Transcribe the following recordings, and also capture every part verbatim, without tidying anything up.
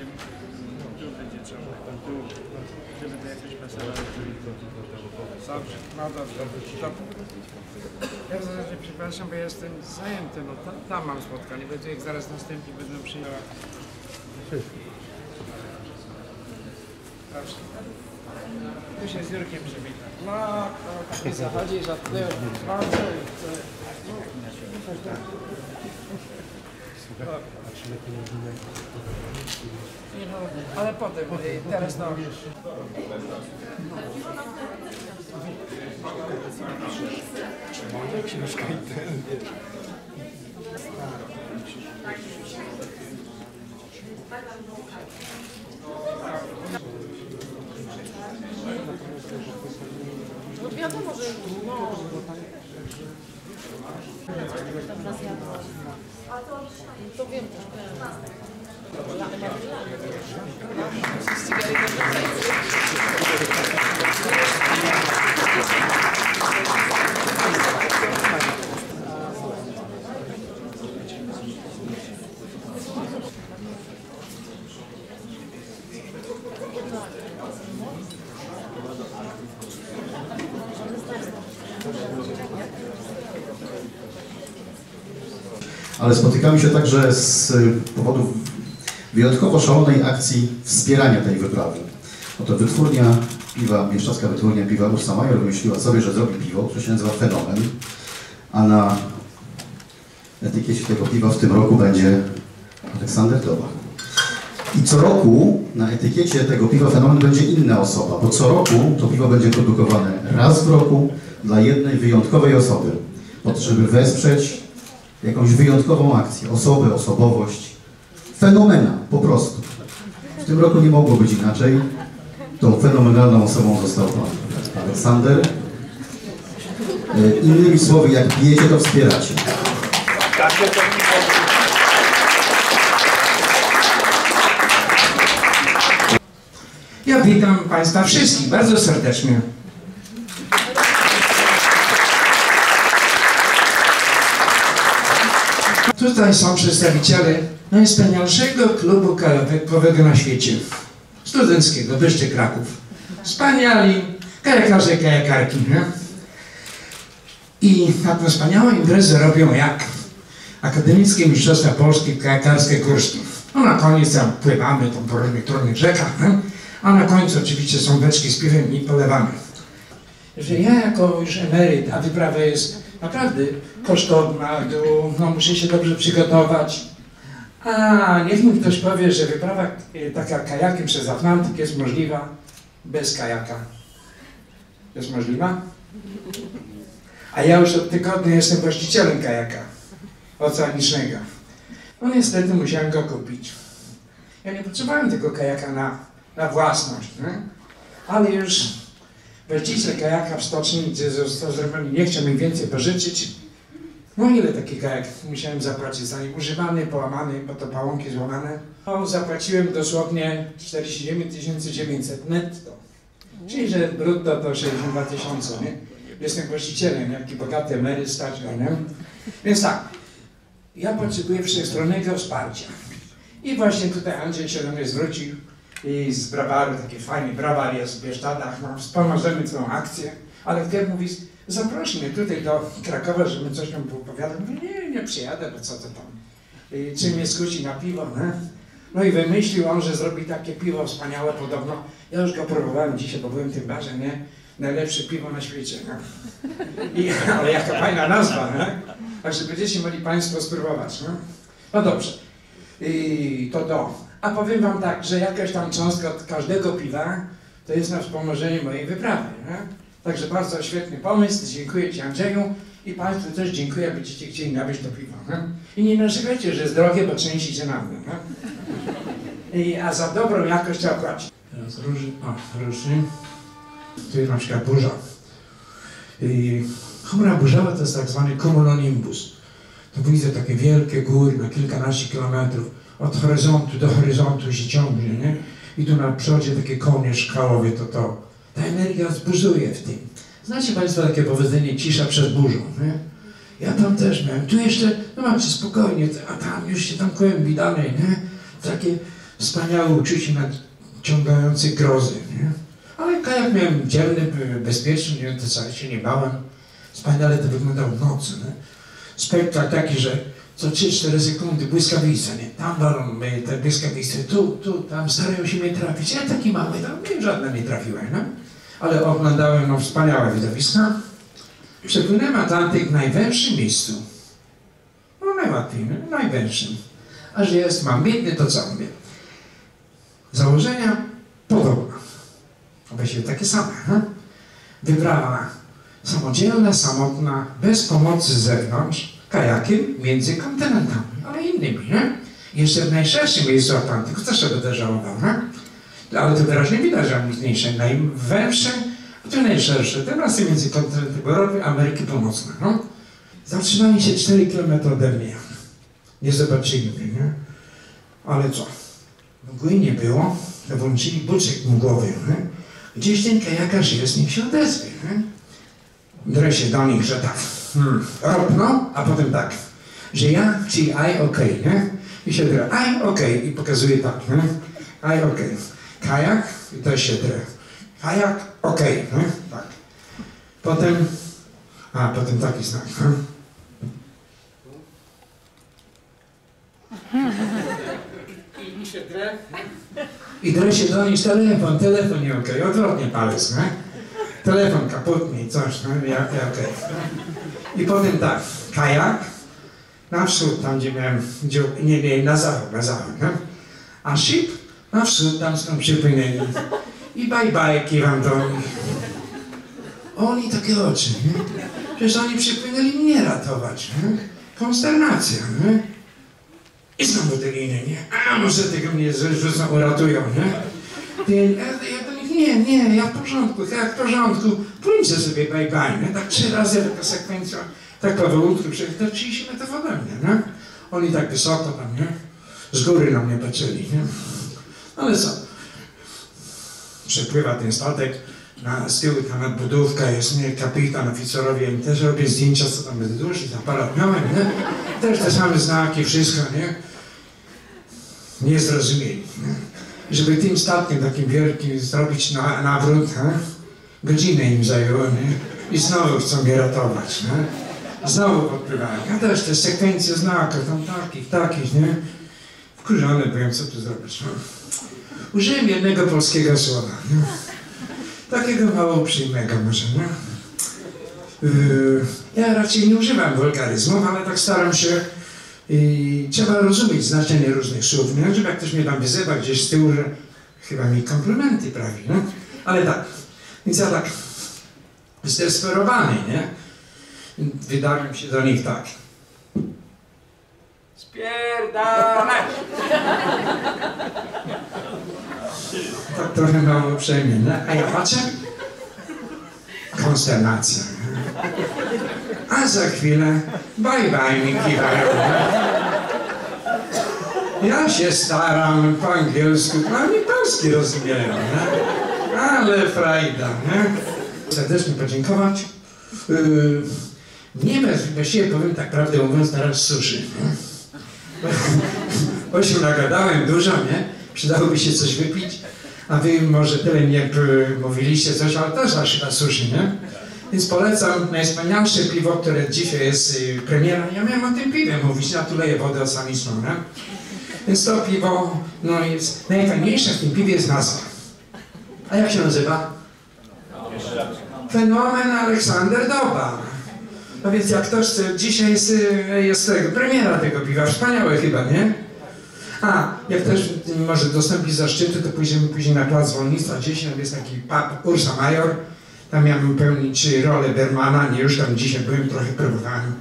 będziemy tu będzie trzeba, tu, żeby to jakoś wesela. No dobrze, dobrze. Ja w zasadzie przepraszam, bo ja jestem zajęty, no tam, tam mam spotkanie, będzie jak zaraz następnie będę przyjechał. Dobrze. Tu się z Jurkiem przywita. No, to tak zachodzi, że ty bardzo... Ale potem, teraz no. Czy moja książka i ten? No wiadomo, że... To wiem też. Ale spotykamy się także z powodów wyjątkowo szalonej akcji wspierania tej wyprawy. Oto wytwórnia piwa, Bieszczadzka Wytwórnia Piwa Ursa Maior wymyśliła sobie, że zrobi piwo, które się nazywa Fenomen, a na etykiecie tego piwa w tym roku będzie Aleksander Doba. I co roku na etykiecie tego piwa Fenomen będzie inna osoba, bo co roku to piwo będzie produkowane raz w roku dla jednej wyjątkowej osoby, po to, żeby wesprzeć jakąś wyjątkową akcję, osobę, osobowość, fenomena po prostu. W tym roku nie mogło być inaczej. Tą fenomenalną osobą został pan Aleksander. Innymi słowy, jak pijecie, to wspieracie. Ja witam Państwa wszystkich bardzo serdecznie. Tutaj są przedstawiciele najwspanialszego klubu kajakowego na świecie, studenckiego, Wyższy Kraków. Wspaniali kajakarze i kajakarki, nie? I taką wspaniałą imprezę robią jak Akademickie Mistrzostwa Polskie Kajakarskie Górskie. No na koniec tam pływamy tam po różnych trudnych rzekach, nie? A na końcu oczywiście są beczki z piwem i polewamy. Że ja jako już emeryt, a wyprawa jest naprawdę kosztowna, no muszę się dobrze przygotować. A niech mi ktoś powie, że wyprawa taka kajakiem przez Atlantyk jest możliwa bez kajaka. Jest możliwa? A ja już od tygodnia jestem właścicielem kajaka oceanicznego. No niestety musiałem go kupić. Ja nie potrzebowałem tego kajaka na, na własność, nie? Ale już właściciel kajaka w stoczni, gdzie został zrobiony, nie chciał mi więcej pożyczyć. No ile taki kajak musiałem zapłacić za nim? Używany, połamany, bo to pałąki złamane. No, zapłaciłem dosłownie czterdzieści dziewięć tysięcy dziewięćset netto. Czyli, że brutto to sześćdziesiąt dwa tysiące, nie? Jestem właścicielem, jaki bogaty emeryt, stać go, nie? Więc tak, ja potrzebuję wszechstronnego wsparcia. I właśnie tutaj Andrzej się do mnie zwrócił i z brawaru, taki fajny brawar jest w Bieszczadach, no, wspomożemy tą akcję, ale wtedy mówi, zaproś mnie tutaj do Krakowa, żebym coś tam opowiadał. Mówię, nie, nie przyjadę, bo co to tam, I, czy mnie skusi na piwo, ne? No i wymyślił on, że zrobi takie piwo wspaniałe podobno. Ja już go próbowałem dzisiaj, bo byłem w tym barze, nie? Najlepsze piwo na świecie, no. I, ale jaka fajna nazwa, nie? Także będziecie mogli Państwo spróbować, no. No dobrze, i to do. A powiem Wam tak, że jakaś tam cząstka od każdego piwa to jest na wspomożenie mojej wyprawy, nie? Także bardzo świetny pomysł, dziękuję Ci Andrzeju i Państwu też dziękuję, jak będziecie chcieli nabyć to piwo, nie? I nie narzekajcie, że jest drogie, bo częścicie na mnie, nie? I, a za dobrą jakość trzeba płacić. Teraz róży, o, różny. Tu jest na przykład burza. I chmura burzowa to jest tak zwany cumulonimbus. To widzę takie wielkie góry na kilkanaście kilometrów. Od horyzontu do horyzontu się ciągnie, nie? I tu na przodzie takie konie szkałowe, to to. Ta energia zburzuje w tym. Znacie Państwo takie powiedzenie, cisza przed burzą, nie? Ja tam też miałem, tu jeszcze, no macie spokojnie, a tam już się tam kłębi dalej, nie? Takie wspaniałe uczucie nadciągające grozy, nie? Ale kajak miałem dzielny, bezpieczny, nie, to wcale się nie bałem. Wspaniale to wyglądało w nocy, nie? Spektakl taki, że co trzy cztery sekundy błyskawice, nie? Tam walą te błyskawice, tu, tu, tam starają się mnie trafić. Ja taki mały, tam nie, żadne nie trafiłem, nie? Ale oglądałem no, wspaniałe widowiska. Przepłynąłem Atlantyk w najwęższym miejscu. No najłatwiej, nie? Najwęższym. A że jest mam biedny, to co mówię? Założenia podobne. Właściwie takie same. Nie? Wyprawa samodzielna, samotna, bez pomocy z zewnątrz, kajakiem między kontynentami, ale innymi. Nie? Jeszcze w najszerszym miejscu Atlantyku też się będę żałował. Nie? Ale to wyraźnie widać, że mniejsze, najwęższe, to najszersze. Teraz między kontynentami Europy, Ameryki Północnej. No? Zatrzymali się cztery kilometry ode mnie. Nie zobaczyli mnie, nie? Ale co? Mgły nie było, to włączyli buczek mgłowy, nie? Gdzieś ten kajakarz jest, niech się odezwie, nie? Drę się do nich, że tak, hmm, ropno, a potem tak, że ja, czyli I, ok, nie? I się drę, I, ok, i pokazuje tak, nie? I, ok, kajak, i też się drę, kajak, ok, nie? Tak. Potem, a potem taki znak, nie? I się drę. I drę się do nich telefon, telefon nie okej, okay. Odwrotnie palec, nie? Telefon kaputny, coś, no ja, ja okej. Okay. I potem tak, kajak, na wschód, tam gdzie miałem, gdzie, nie, nie, na zachód, na zachód, nie? A ship, na wschód, tam skąd przypłynęli. I baj baj, kiwam do nich. Oni takie oczy, nie? Przecież oni przypłynęli mnie ratować, nie? Konsternacja, nie? I znowu te liny, nie? A może tego mnie rzucą, uratują, nie? Ja, ja do nich, nie, nie, ja w porządku, tak, w porządku. Pójdźcie sobie baj baj, nie? Tak trzy razy taka sekwencja, tak po wyłudku, przecież to trzydzieści metrów ode mnie, nie? Oni tak wysoko tam, nie? Z góry na mnie patrzyli, nie? Ale co? Przepływa ten statek, na, z tyłu ta nadbudówka jest, nie? Kapitan, oficerowie, im też robię zdjęcia, co tam jest dłużej, tam aparat miałem, nie? Też te same znaki, wszystko, nie? Nie zrozumieli. Nie? Żeby tym statkiem takim wielkim zrobić na, nawrót, nie? Godzinę im zajęło, nie? I znowu chcą mnie ratować, nie? Znowu podpływają. A też te sekwencje znaków, tam takich, takich, nie? Wkurzony byłem, co tu zrobić, no? Użyłem jednego polskiego słowa, nie? Takiego mało przyjemnego może, nie? Yy, ja raczej nie używam wulgaryzmów, ale tak staram się. I trzeba rozumieć znaczenie różnych słów, nie? Żeby jak ktoś mnie tam wyzywa gdzieś z tyłu, że chyba mi komplementy prawi, nie? Ale tak, więc ja tak zdesperowany, nie? Wydałem się do nich tak. Spierdalać! Tak trochę mało uprzejmie, nie? A ja patrzę? Konsternacja. A za chwilę baj baj mi kiwają. Ja się staram po angielsku, oni polski rozumieją, nie? Ale frajda, nie? Serdecznie podziękować. Yy, nie bez, właściwie powiem tak prawdę mówiąc, teraz suszy, bo się nagadałem dużo, nie? Przydałoby się coś wypić, a wy może tyle nie mówiliście coś, ale też aż na suszy, nie? Więc polecam najwspanialsze piwo, które dzisiaj jest y, premiera. Ja miałem o tym piwie mówić, ja tu leję wodę oceaniczną, nie? Więc to piwo, no jest najfajniejsze w tym piwie jest nazwa. A jak się nazywa? Fenomen Aleksander Doba. No więc jak ktoś chce, dzisiaj jest, jest tego, premiera tego piwa, wspaniałe chyba, nie? A, jak też może dostąpić zaszczytu, to pójdziemy później na Plac Wolnica, dziesięć, jest taki pub Ursa Maior. Tam miałem pełnić rolę Bermana, nie już tam dzisiaj byłem, trochę próbowałem.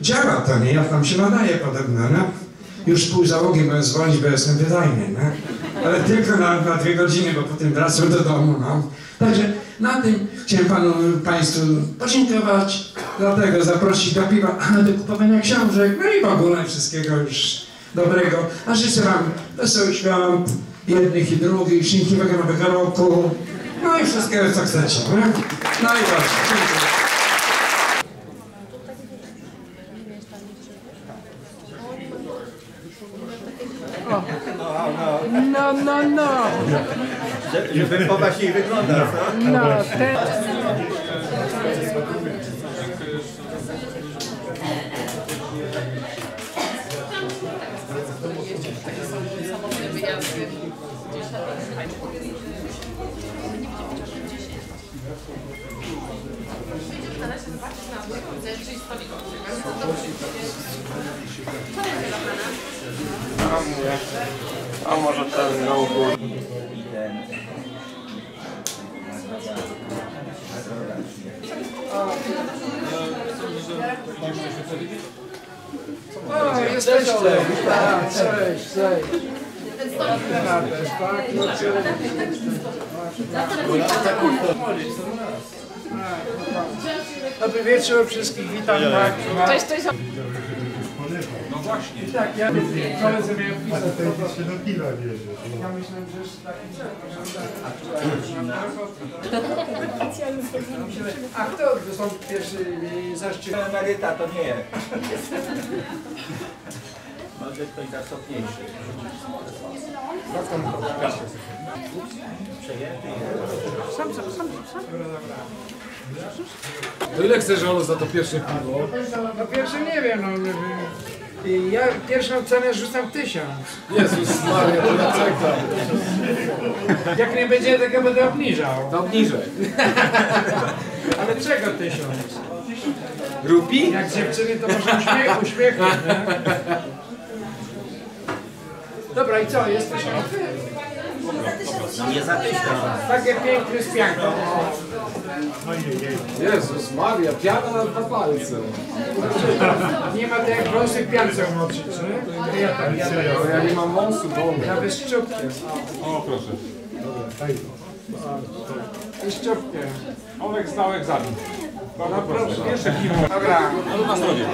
Działa to, nie? Ja tam się nadaję podobno, no. Już pół załogi będę zwolnić, bo jestem wydajny, no. Ale tylko na, na dwie godziny, bo potem wracam do domu, no. Także na tym chciałem panu, państwu podziękować, dlatego zaprosić do piwa, a do kupowania książek, no i w ogóle wszystkiego już dobrego. A życzę wam wesołych świąt, jednych i drugich, szczęśliwego nowego roku. No i wszystkiego, co chcecie. No i dobrze. No, no. no, no. Żeby poważniej wyglądać, no? No, ten... A może ten na ogół. O, jesteście! Tak, cześć, cześć. Dobry wieczór wszystkich, witam. Cześć, cześć. No właśnie. Tak, ja koledzy miałem pisać. Ale to jest się do piwa bierze. Ja myślałem, że jest taki... A kto są pierwszy zaszczyt? Emeryta to nie. Może ktoś zasobniejszy. Przejęty jest. Sam, sam, sam, sam. To ile chcesz ono za to pierwsze piwo? No pierwsze nie wiem, no nie wiem. Ja pierwszą cenę rzucam tysiąc. Jezus Maria, to ja czekam. Jak nie będzie, tak ja będę obniżał. To obniżaj. Ale czego tysiąc? Rupi? Jak dziewczyny to może uśmiech, uśmiechnąć, nie? Dobra i co, jest tysiąc? No nie za tysiąc. Takie piękne z pianką. Jezus Maria, piana na dwa palce. Nie ma tej jak wąsy piance umoczyć, nie? Ja tak, ja tak. Ja nie mam wąsu, bo... Nawet szczypkiem. O, proszę. Dobra, szczypkiem. Olek zdał egzamin. Bardzo proszę. Pierwsze piwo. Dobra. No na stronie.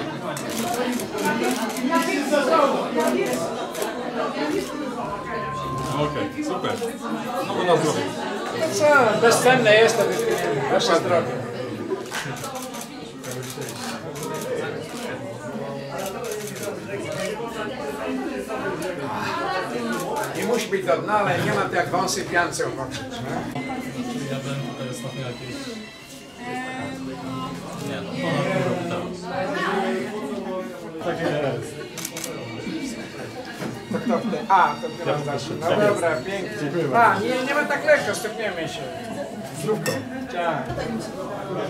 Okej, okay, super. No bo na zdrowie. No co, bezcenne jest to wyświetlenie. Wasza zdrowie. Nie musi być do dna, ale nie ma tak jak wąsy piance umoczyć. Ja bym ostatnio jakieś... Nie no, ponad tak jest. A, to ty mam zawsze. No dobra, pięknie. A, nie, nie ma tak lekko, stopniemy się. Zróbko. Tak.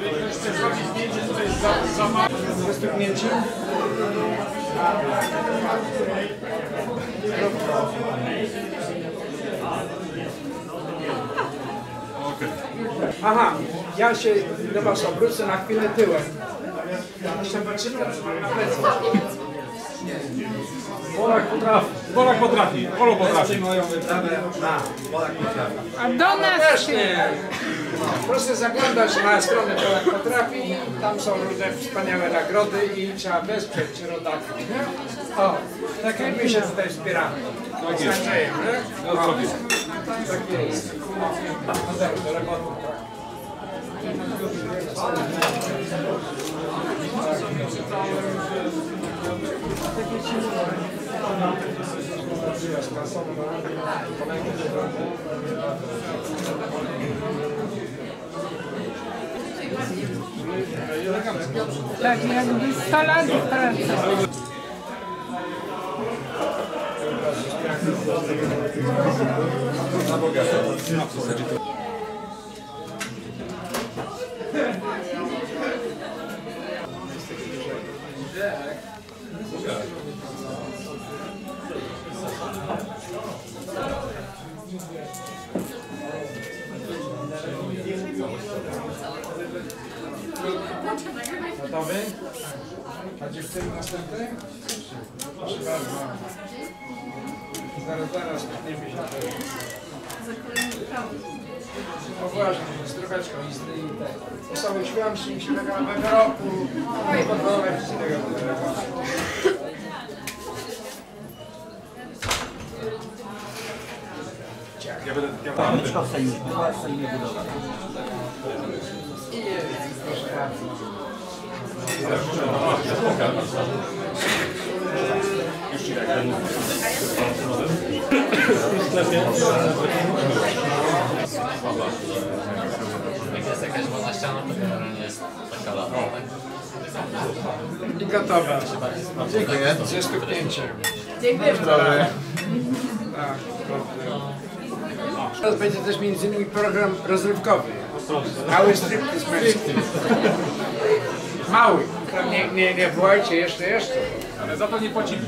Jeżeli ktoś chce zrobić zdjęcie, to jest za mało. Ze stopnięciem? Aha, ja się do was obrócę na chwilę tyłem. Jeszcze patrzymy na plecy. Polak potrafi. Polak potrafi. Polak potrafi. Moją wyprawę na Polak potrafi. A do nas też nie. Proszę zaglądać na stronę Polak potrafi. Tam są różne wspaniałe nagrody i trzeba wesprzeć rodaków. O, tak jak my się tutaj wspieramy. Tak jest. Tak jest. Tak jakby sto lat pracy. Gotowy? A dziewczyny następne? Proszę bardzo. Zaraz, zaraz, podniemy się. No właśnie, z troszeczką i z tej osoby świątecznej się tego nowego roku. No i podwolone wszystkiego nowego roku. Ja będę ja pamięczka w Sejmie, w Sejmie budowa. Proszę bardzo. sklepie. Jak jest jakaś wolna ściana, to generalnie jest taka lata. I gotowe. Dziękuję. trzydzieści pięć. Dziękuję. Zdrowie. Tak. Teraz będzie też między innymi program rozrywkowy. Mały striptiz męski. Mały. Nie, nie, nie wołajcie jeszcze, jeszcze. Ale za to nie płacimy.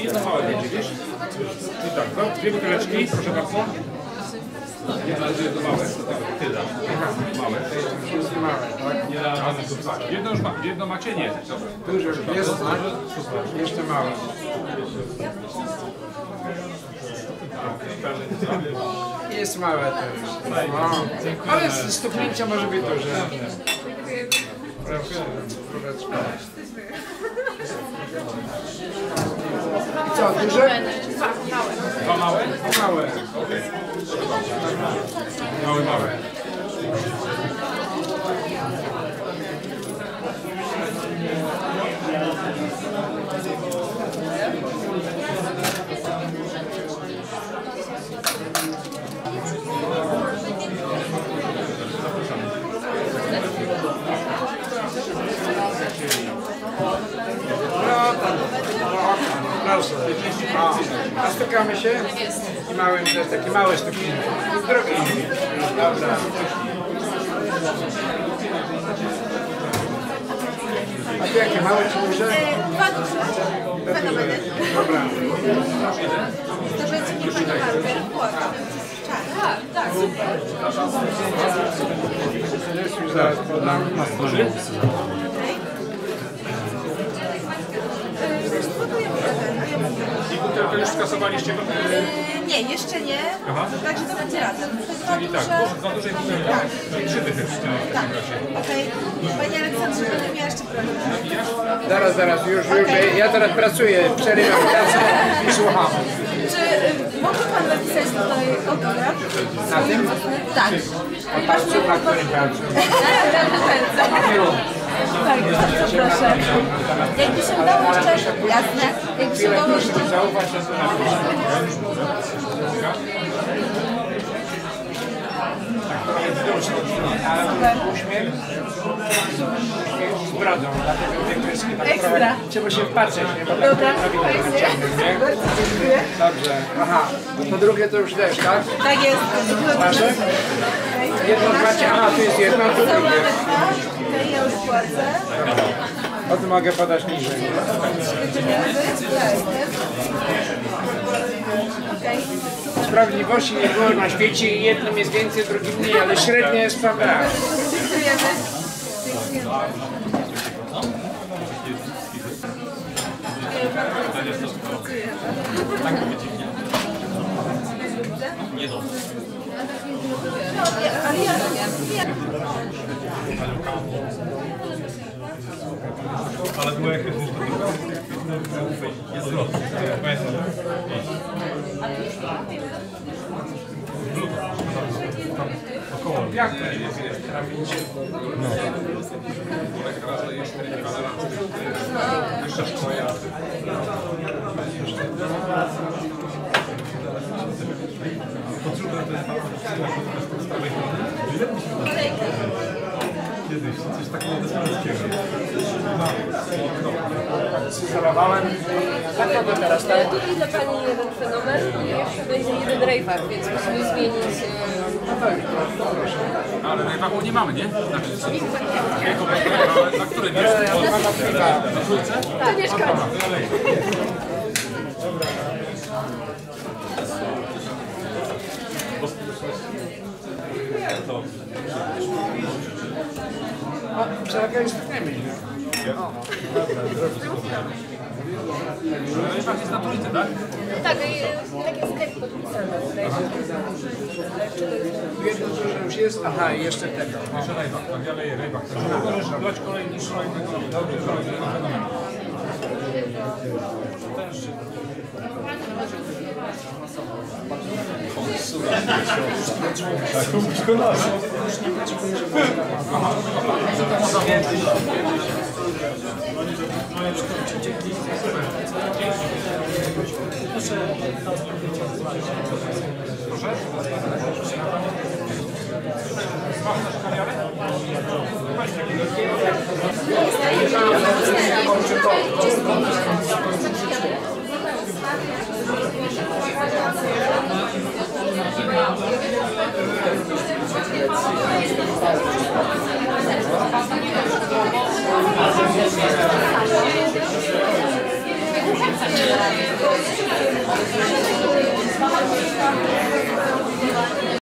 I na małe będzie, wiesz? I tak, no, dwie buteleczki, proszę bardzo. Nie należy do małe, tak, tyle. Małe, to jest małe, tak? Nie należy do małe. Jedno już ma, jedno macie? Nie. Dobra. To już jest, jeszcze małe. Jest małe to już. No. Ale stopnięcia może być duże. I co, duże? Dwa małe? Dwa małe. Okay. Małe, małe. A stukamy się i małym też takie małe stukiny. Drugi. Dobra. A tu jakie małe czy duże? Dwa duże. Fenomeny. Dobra. To będzie nie fenomeny, tak, tak. Jest już zaraz podam. Butelkę już skasowaliście? Yy, nie, jeszcze nie. Aha. Także to będzie razem. Czyli tak, za dużej butelki. Tak. Czyli trzy dychy w tym razie. Okej. Panie Aleksandrze, będę miała jeszcze problem. Zaraz, zaraz, już, okay. Już. Ja teraz pracuję, przerywam pracę i słucham. Czy y, mógł pan napisać tutaj autograf? Na tym? Tak. Patrzcie, na którym palcu. Tak, bardzo proszę. Jakby się udało jeszcze, jasne, jakby się udało jeszcze... Uśmiech z brodą, dlatego te kreski tak trochę trzeba się wpatrzeć, nie? Bo tak prawidłowo wyciągnąć, nie? Dobrze, aha, po drugie to już też, tak? Tak jest. Wasze? Jedno, dwa, aha, tu jest jedno, tu drugie. Ja już płacę. O tym mogę podać niżej. Sprawiedliwości nie było na świecie i jednym jest więcej, drugim mniej, ale średnia jest tam raz. Nie dobrze. Ale ja Ale było jakieś jeszcze jest lot. Około. Jak to jest? No. Jeszcze szkoła. Kiedyś coś takiego desperackiego. Zalawałem. Tak to teraz, tak? I dla pani jeden fenomen i jeszcze będzie jeden rejfar, więc musimy zmienić... Ale rejfaru nie mamy, nie? Znaczy, na którym jest? Na trójce? To nie szkodzi. Czekaj, już tak nie mieli. No i tak jest na trójce, tak? Tak, taki sklep podpisany tutaj. Jedno, że już jest. Aha, i jeszcze tego. Jeszcze rybak, tam dalej rybak. Możesz brać kolejny szlaj. Dobrze, dobrze. Tak, łóżko nas. Proszę? Masz